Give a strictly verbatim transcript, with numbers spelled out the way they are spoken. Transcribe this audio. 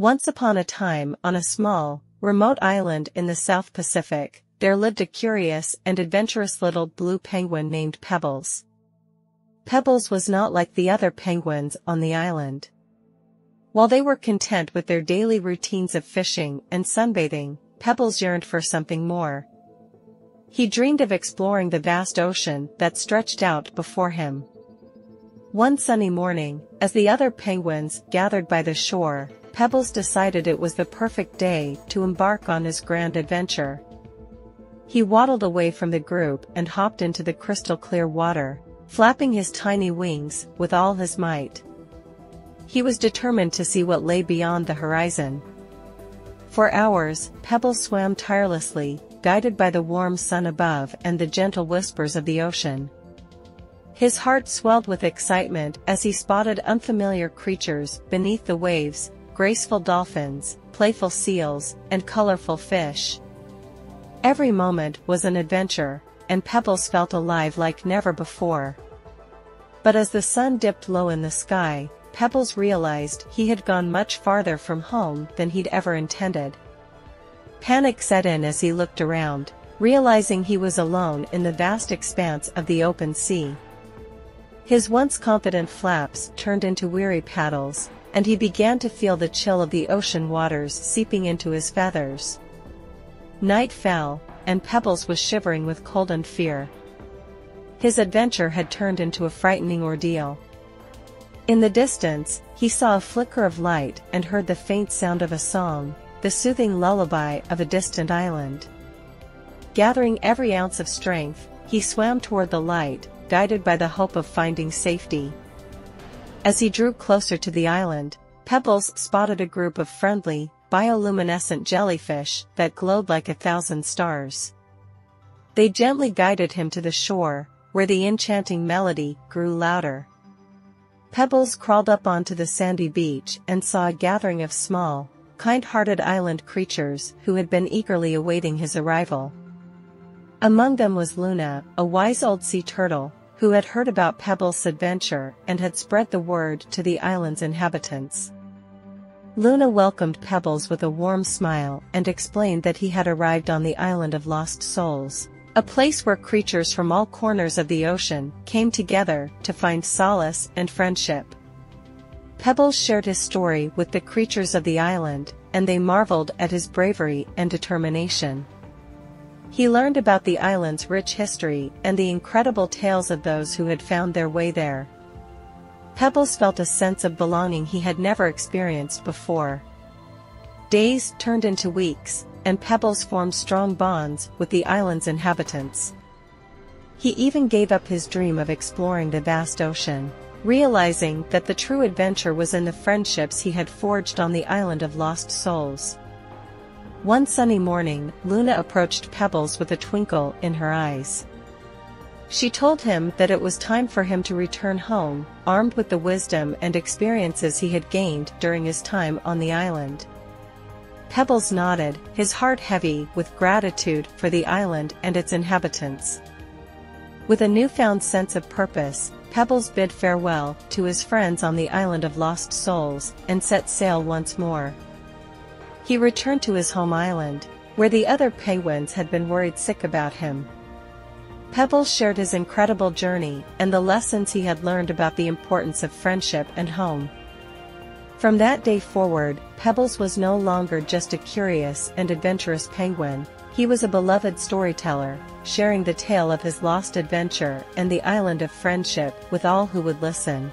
Once upon a time, on a small, remote island in the South Pacific, there lived a curious and adventurous little blue penguin named Pebbles. Pebbles was not like the other penguins on the island. While they were content with their daily routines of fishing and sunbathing, Pebbles yearned for something more. He dreamed of exploring the vast ocean that stretched out before him. One sunny morning, as the other penguins gathered by the shore, Pebbles decided it was the perfect day to embark on his grand adventure. He waddled away from the group and hopped into the crystal-clear water, flapping his tiny wings with all his might. He was determined to see what lay beyond the horizon. For hours, Pebbles swam tirelessly, guided by the warm sun above and the gentle whispers of the ocean. His heart swelled with excitement as he spotted unfamiliar creatures beneath the waves, graceful dolphins, playful seals, and colorful fish. Every moment was an adventure, and Pebbles felt alive like never before. But as the sun dipped low in the sky, Pebbles realized he had gone much farther from home than he'd ever intended. Panic set in as he looked around, realizing he was alone in the vast expanse of the open sea. His once confident flaps turned into weary paddles, and he began to feel the chill of the ocean waters seeping into his feathers. Night fell, and Pebbles was shivering with cold and fear. His adventure had turned into a frightening ordeal. In the distance, he saw a flicker of light and heard the faint sound of a song, the soothing lullaby of a distant island. Gathering every ounce of strength, he swam toward the light, guided by the hope of finding safety. As he drew closer to the island, Pebbles spotted a group of friendly, bioluminescent jellyfish that glowed like a thousand stars. They gently guided him to the shore, where the enchanting melody grew louder. Pebbles crawled up onto the sandy beach and saw a gathering of small, kind-hearted island creatures who had been eagerly awaiting his arrival. Among them was Luna, a wise old sea turtle, who had heard about Pebbles' adventure and had spread the word to the island's inhabitants. Luna welcomed Pebbles with a warm smile and explained that he had arrived on the Island of Lost Souls, a place where creatures from all corners of the ocean came together to find solace and friendship. Pebbles shared his story with the creatures of the island, and they marveled at his bravery and determination. He learned about the island's rich history and the incredible tales of those who had found their way there. Pebbles felt a sense of belonging he had never experienced before. Days turned into weeks, and Pebbles formed strong bonds with the island's inhabitants. He even gave up his dream of exploring the vast ocean, realizing that the true adventure was in the friendships he had forged on the Island of Lost Souls. One sunny morning, Luna approached Pebbles with a twinkle in her eyes. She told him that it was time for him to return home, armed with the wisdom and experiences he had gained during his time on the island. Pebbles nodded, his heart heavy with gratitude for the island and its inhabitants. With a newfound sense of purpose, Pebbles bid farewell to his friends on the Island of Lost Souls and set sail once more. He returned to his home island, where the other penguins had been worried sick about him. Pebbles shared his incredible journey and the lessons he had learned about the importance of friendship and home. From that day forward, Pebbles was no longer just a curious and adventurous penguin, he was a beloved storyteller, sharing the tale of his lost adventure and the island of friendship with all who would listen.